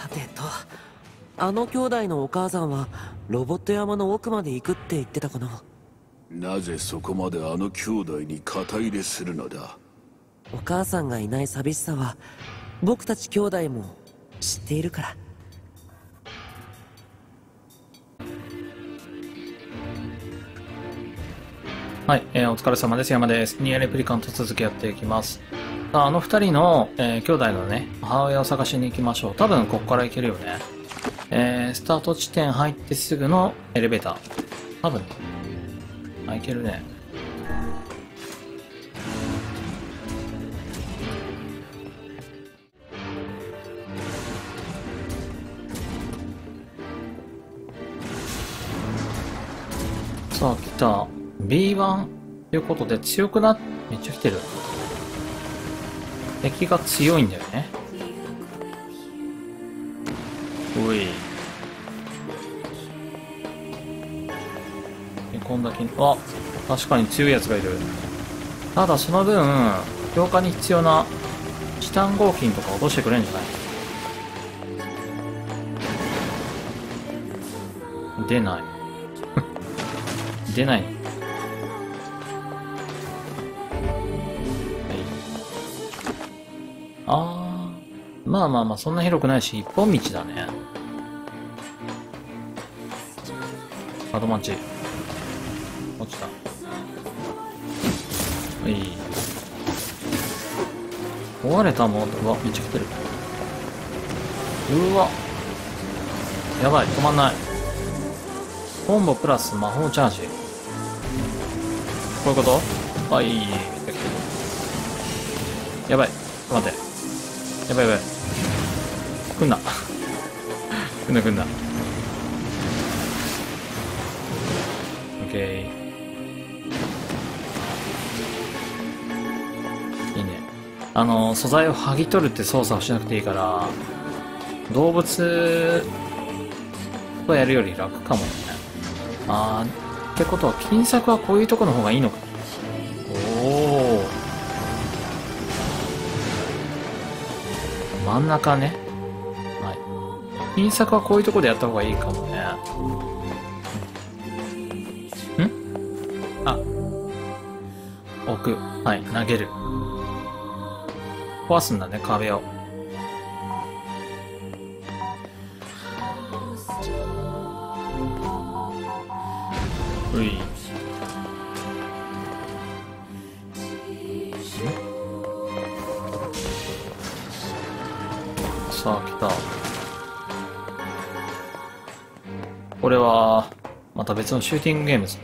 さてと、あの兄弟のお母さんはロボット山の奥まで行くって言ってたかな。なぜそこまであの兄弟に肩入れするのだ。お母さんがいない寂しさは僕たち兄弟も知っているから。はい、お疲れ様です。山です。ニアレプリカント続きやっていきます。さあ、あの2人の、兄弟のね、母親を探しに行きましょう。多分ここから行けるよね。スタート地点入ってすぐのエレベーター。多分。あ、行けるね。さあ、来た。B1 ということで強くなっ、めっちゃ来てる。敵が強いんだよね。おい。こんだけ、あ、確かに強いやつがいる。ただその分、強化に必要なチタン合金とか落としてくれるんじゃない？出ない。出ない。ああ、まあまあまあ、そんな広くないし、一本道だね。アドマンチ。落ちた。はい。壊れたもん。うわ、めっちゃ来てる。うわ。やばい、止まんない。コンボプラス魔法チャージ。こういうこと？はい。やばい、待って。やばいやばい。来んな。来んな来んな。オッケー。いいね。素材を剥ぎ取るって操作をしなくていいから、動物とやるより楽かもね。あー、ってことは、金策はこういうとこの方がいいのか。おー。真ん中ね。はい。金策はこういうとこでやった方がいいかもね。ん？あ。置く。はい。投げる。壊すんだね、壁を。うい。さあ、来た。これは、また別のシューティングゲームです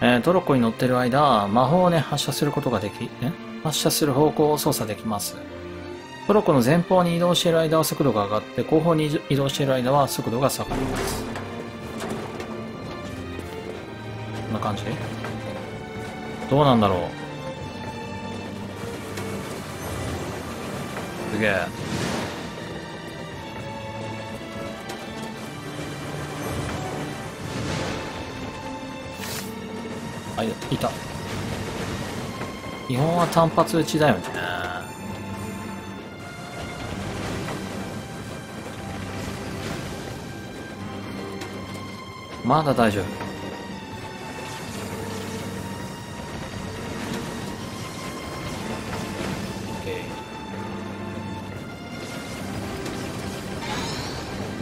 ね。トロッコに乗ってる間、魔法をね、発射することができ、発射する方向を操作できます。トロッコの前方に移動している間は速度が上がって、後方に移動している間は速度が下がります。こんな感じ？どうなんだろう？すげえ。あ、いた。基本は単発打ちだよね。まだ大丈夫。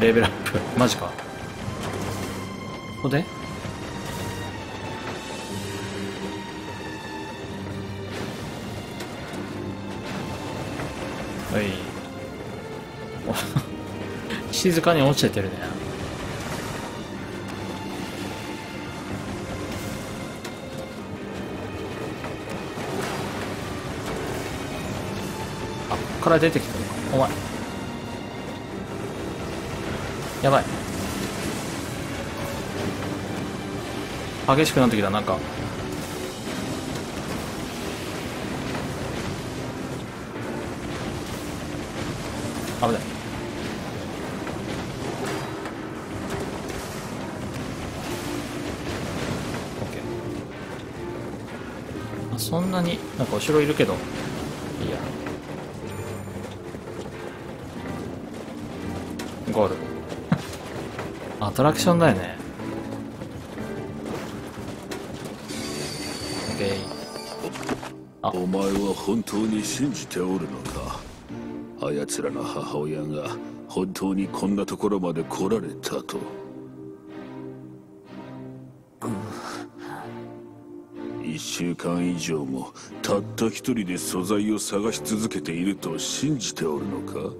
レベルアップ。マジか。ここではい静かに落ちてってるね。あ、ここから出てきたのか。お前やばい。激しくなってきた、なんか。危ない。OK。そんなになんか後ろいるけど。いいや。ゴール。アトラクションだよね。オッケー。お前は本当に信じておるのか。あやつらの母親が本当にこんなところまで来られたと。1週間以上もたった一人で素材を探し続けていると信じておるのか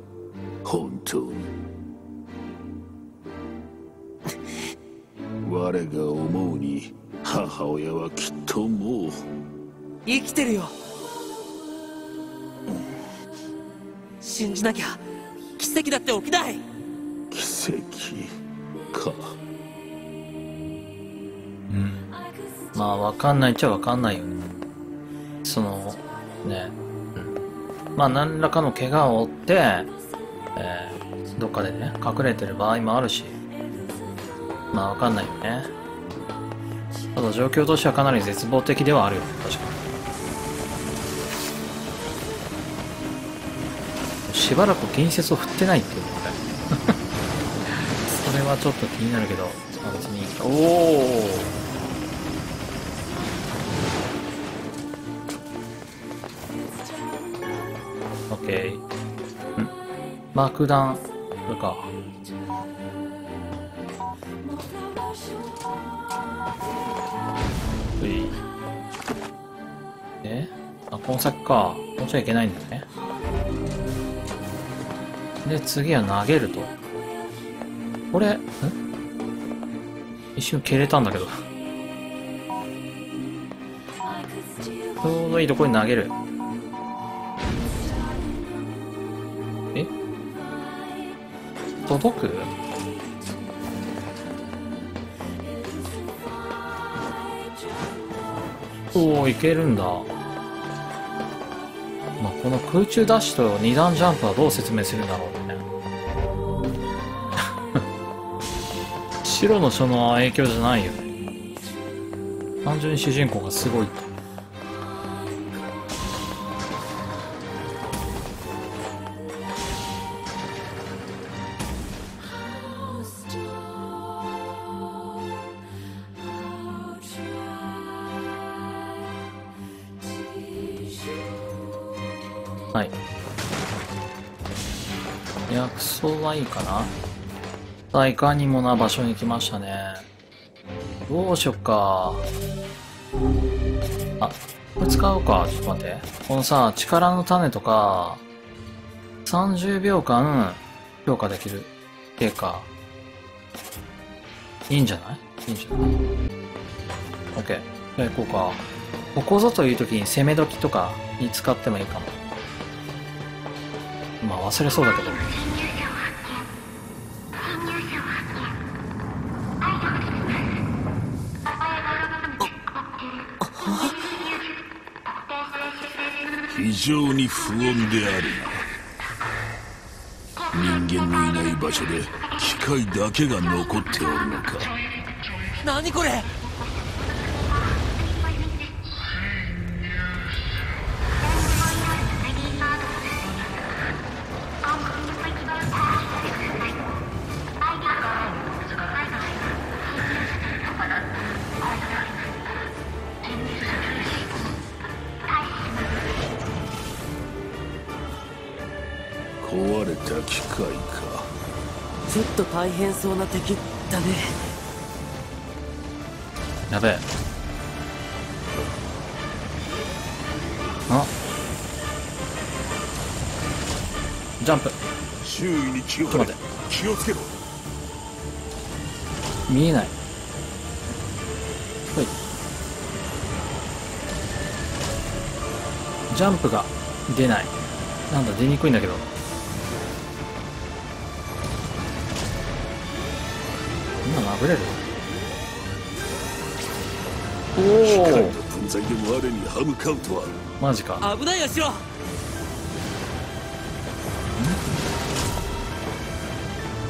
本当に。我が思うに母親はきっともう生きてるよ。信じなきゃ奇跡だって起きない。奇跡か。うん。まあわかんないっちゃわかんないよね。そのね、うん、まあ何らかの怪我を負って、どっかでね隠れてる場合もあるし、まあわかんないよね。ただ状況としてはかなり絶望的ではあるよね。確かにしばらく近接を振ってないっていうのがねそれはちょっと気になるけど、まあ、別にいいか。おお、ん、爆弾とかういえ、あ、この先か。こっちはいけないんだね。で次は投げると、これん一瞬蹴れたんだけどちょうどいいとこに投げる。届く？おお、いけるんだ。まあ、この空中ダッシュと二段ジャンプはどう説明するんだろうね白の書の影響じゃないよね。単純に主人公がすごい。はい。薬草はいいかな。さあ、いかにもな場所に来ましたね。どうしよっか。あ、これ使おうか。ちょっと待って。このさ、力の種とか、30秒間強化できる経過。いいんじゃない？いいんじゃない？ OK。じゃあ行こうか。ここぞという時に攻め時とかに使ってもいいかも。まあ忘れそうだけど。非常に不穏であるな。人間のいない場所で機械だけが残っておるのか。何これ。壊れた機械か。ちょっと大変そうな敵だね。やべえ。あ、ジャンプ。周囲に気をつけろ。気をつけろ。見えない。はい、ジャンプが出ない。なんだ、出にくいんだけど。おお、マジか。危ないよ、シロ。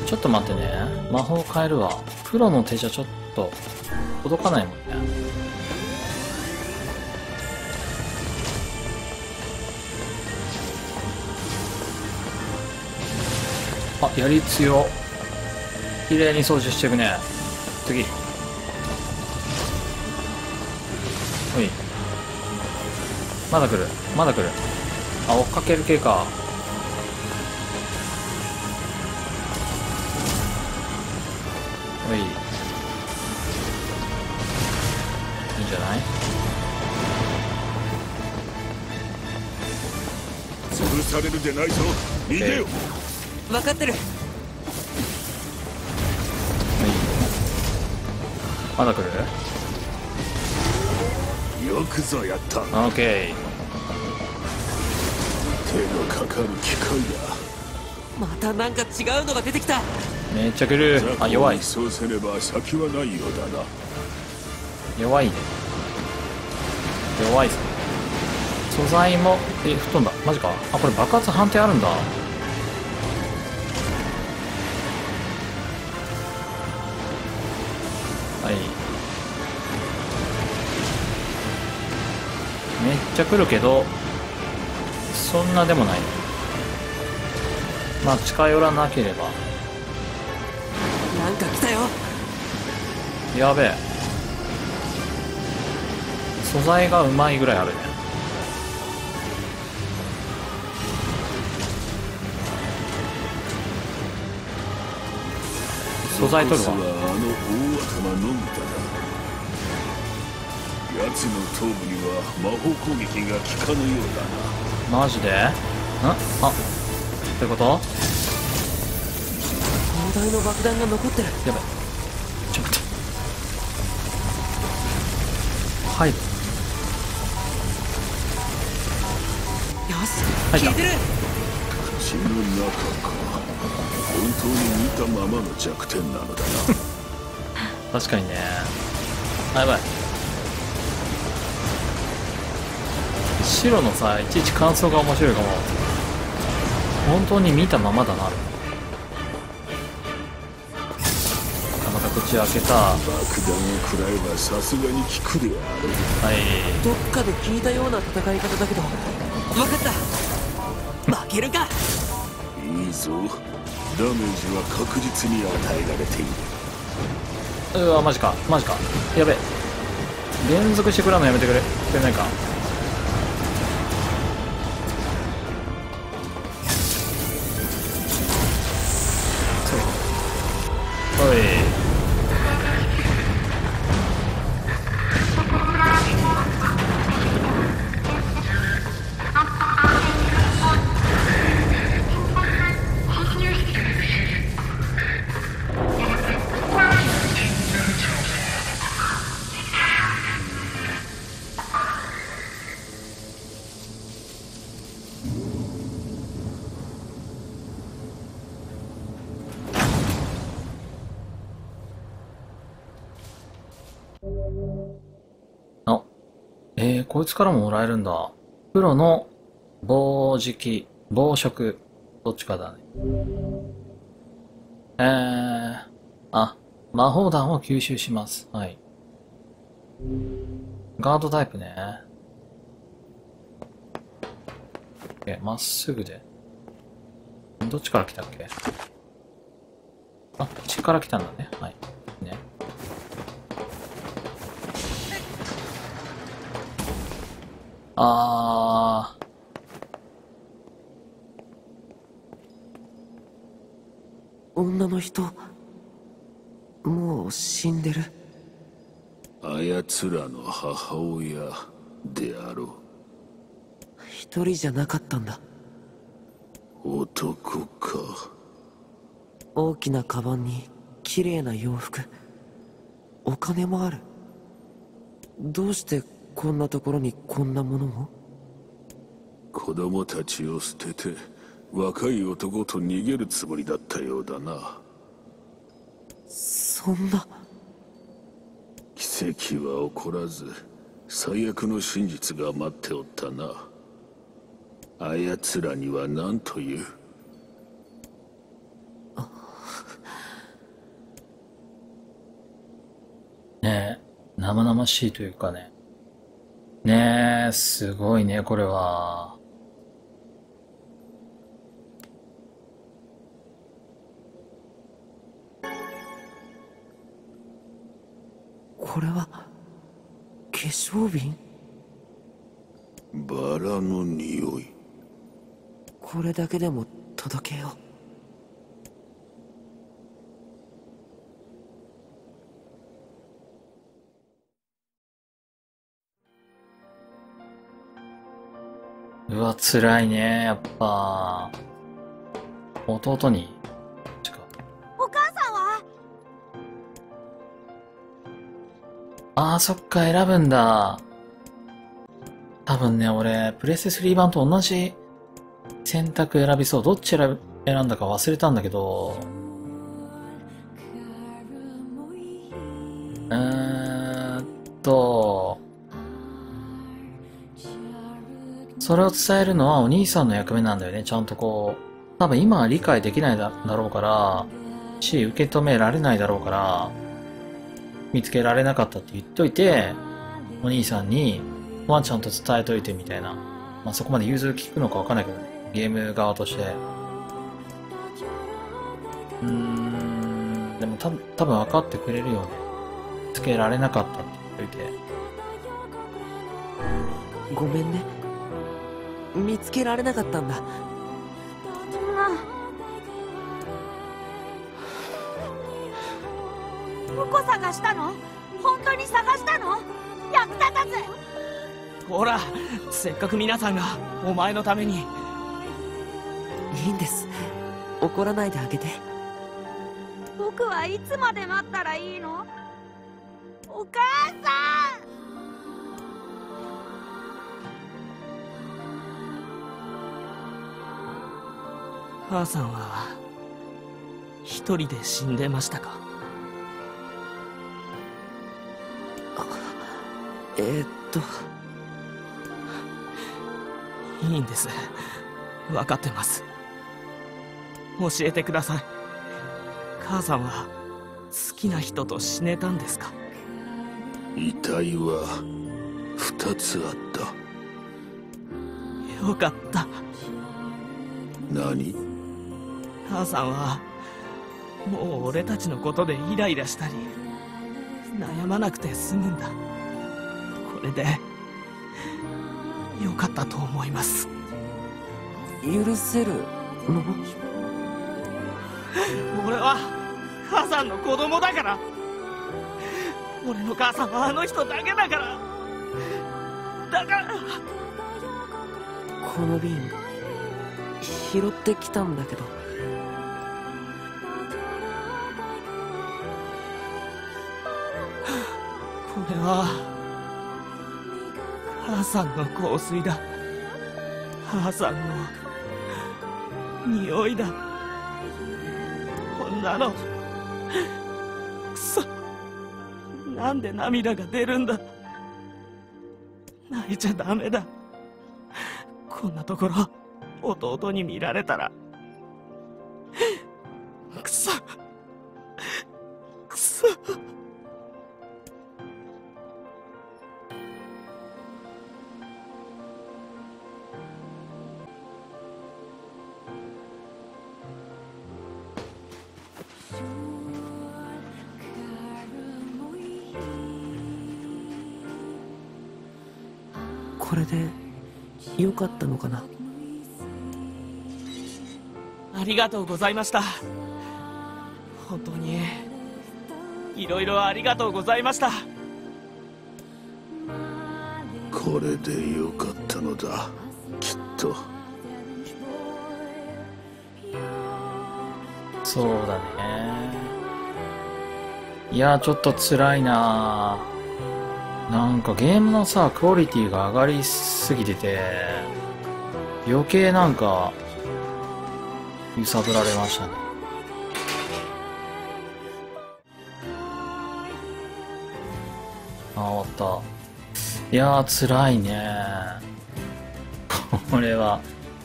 ちょっと待ってね、魔法変えるわ。プロの手じゃちょっと届かないもんね。あ、やり強っ。綺麗に掃除していくね。次。おい。まだ来る。まだ来る。あ、追っかける系か。おい。いいんじゃない？潰されるでないぞ。逃げよ。分かってる。まだ来る？よくぞやった。オッケー。手のかかる機械だ。またなんか違うのが出てきた。めっちゃ来る。あ、弱い。そうすれば先はないようだな。弱いね。弱いぞ。素材も吹っ飛んだ。マジか。あ、これ爆発判定あるんだ。はい、めっちゃ来るけどそんなでもない、まあ近寄らなければ。なんか来たよ。やべえ、素材がうまいぐらいあるね。素材取るわ。奴の頭部には魔法攻撃が効かぬようだな。マジで？ん？あ、ってこと？砲台の爆弾が残ってる。やばい。ちょっと待って。はい。よし。聞いてる。口の中か。本当に見たままの弱点なのだな。確かにね。あ、やばい。白のさ、いちいち感想が面白いかも。本当に見たままだな。また口開けた。爆弾を食らえばさすがに効くである。はい、どっかで聞いたような戦い方だけど。分かった。負けるか。いいぞ。ダメージは確実に与えられている。うわ、マジかマジか。やべえ、連続してくらうのやめてくれくれないか。おい、こいつからももらえるんだ。黒の防食、防食。どっちかだね。あ、魔法弾を吸収します。はい。ガードタイプね。まっすぐで。どっちから来たっけ？あ、こっちから来たんだね。はい。ね。あー、女の人もう死んでる。あやつらの母親であろう。一人じゃなかったんだ。男か。大きなカバンに綺麗な洋服、お金もある。どうしてこんなところにこんなものを？子供たちを捨てて若い男と逃げるつもりだったようだな。そんな奇跡は起こらず、最悪の真実が待っておったな。あやつらには何という。ねえ、生々しいというかね。ねえ、すごいね、これは。これは化粧瓶？バラの匂い。これだけでも届けよう。うわ、辛いね、やっぱ。弟に。お母さんは？ああ、そっか、選ぶんだ。多分ね、俺、プレステ3版と同じ選択選びそう。どっち選んだか忘れたんだけど。それを伝えるのはお兄さんの役目なんだよね。ちゃんとこう、多分今は理解できないだろうから、し、受け止められないだろうから、見つけられなかったって言っといて、お兄さんに、まあちゃんと伝えといてみたいな。まあそこまで融通聞くのかわかんないけどね。ゲーム側として。でも多分分かってくれるよね。見つけられなかったって言っといて。ごめんね。見つけられなかったんだ。うん。婿探したの？本当に探したの？役立たず。ほら、せっかく皆さんがお前のために。いいんです。怒らないであげて。僕はいつまで待ったらいいの？お母さん！母さんは一人で死んでましたか？いいんです。分かってます。教えてください。母さんは好きな人と死ねたんですか？遺体は2つあった。よかった。何？母さんはもう俺たちのことでイライラしたり悩まなくて済むんだ。これでよかったと思います。許せるの？俺は母さんの子供だから。俺の母さんはあの人だけだから。この瓶拾ってきたんだけど。これは母さんの香水だ。母さんの匂いだ。こんなのくそ、なんで涙が出るんだ。泣いちゃダメだ。こんなところ弟に見られたらくそくそ。これでよかったのかな？ありがとうございました。本当にいろいろありがとうございました。これでよかったのだ、きっと。そうだね。いやー、ちょっと辛いな。なんかゲームのさ、クオリティが上がりすぎてて余計なんか揺さぶられましたね。あ、終わった。いやー、辛いねこれは。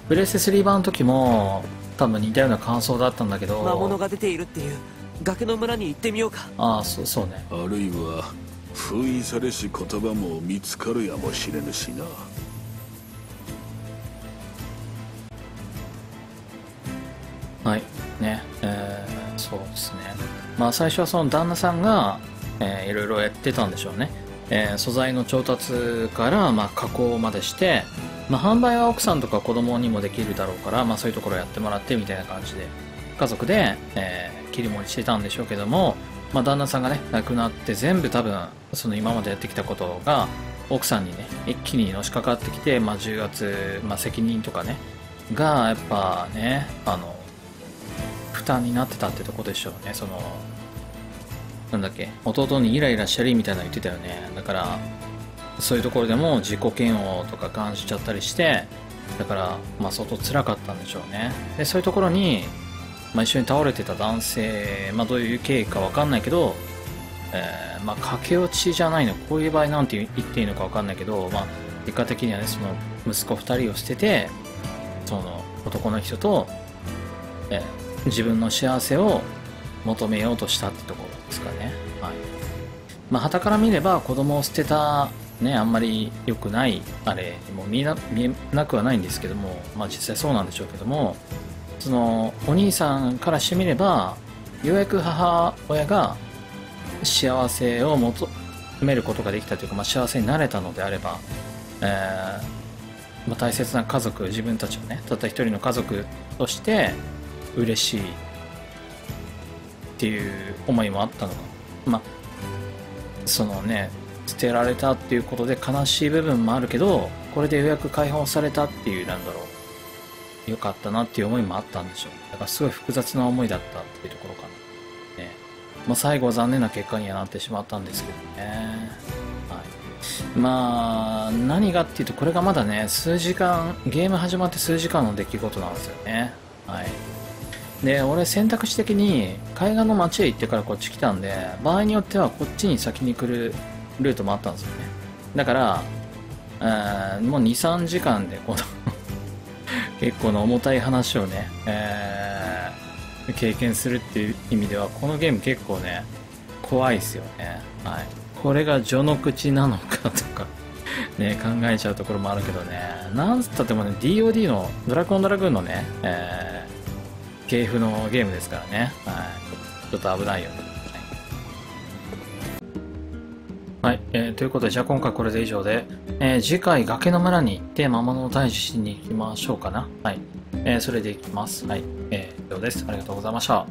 プレステ3版の時も多分似たような感想だったんだけど、魔物が出ているっていう崖の村に行ってみようか。ああ、そうね。あるいは封印されし言葉も見つかるやもしれぬしな。はいね、そうですね。まあ最初はその旦那さんがいろいろやってたんでしょうね。素材の調達から、加工までして、販売は奥さんとか子供にもできるだろうから、そういうところやってもらってみたいな感じで家族で、切り盛りしてたんでしょうけども、旦那さんがね亡くなって全部多分その今までやってきたことが奥さんにね一気にのしかかってきて、10月、責任とかねがやっぱね負担になってたってとこでしょうね。そのなんだっけ、弟にイライラしたりみたいなの言ってたよね。だからそういうところでも自己嫌悪とか感じちゃったりして、だから相当辛かったんでしょうね。でそういうところに、一緒に倒れてた男性、どういう経緯か分かんないけど、駆け落ちじゃないの、こういう場合なんて言っていいのか分かんないけど、結果的にはねその息子2人を捨ててその男の人と、自分の幸せを求めようとしたってところですかね。はい。傍から見れば子供を捨てたね、あんまり良くないあれも見えなくはないんですけども、実際そうなんでしょうけども、そのお兄さんからしてみればようやく母親が幸せを求めることができたというか、幸せになれたのであれば、大切な家族、自分たちをねたった一人の家族として嬉しいっていう思いもあったのか、そのね捨てられたっていうことで悲しい部分もあるけど、これでようやく解放されたっていう、よかったなっていう思いもあったんでしょう。だからすごい複雑な思いだったっていうところかな。最後は残念な結果にはなってしまったんですけどね。はい。何がっていうと、これがまだね、数時間、ゲーム始まって数時間の出来事なんですよね。はい。で、俺選択肢的に海岸の町へ行ってからこっち来たんで、場合によってはこっちに先に来るルートもあったんですよね。だから、もう2、3時間でこの結構な重たい話をね、経験するっていう意味ではこのゲーム結構ね怖いですよね。はい。これが序の口なのかとかね考えちゃうところもあるけどね、なんつったってもね DOD のドラクオンドラグーンのね、系譜のゲームですからね。はい。ちょっと危ないよね。はい、ということで、じゃあ今回これで以上で、次回崖の村に行って魔物を退治しに行きましょうかな。はい、それで行きます。はい、以上です。ありがとうございました。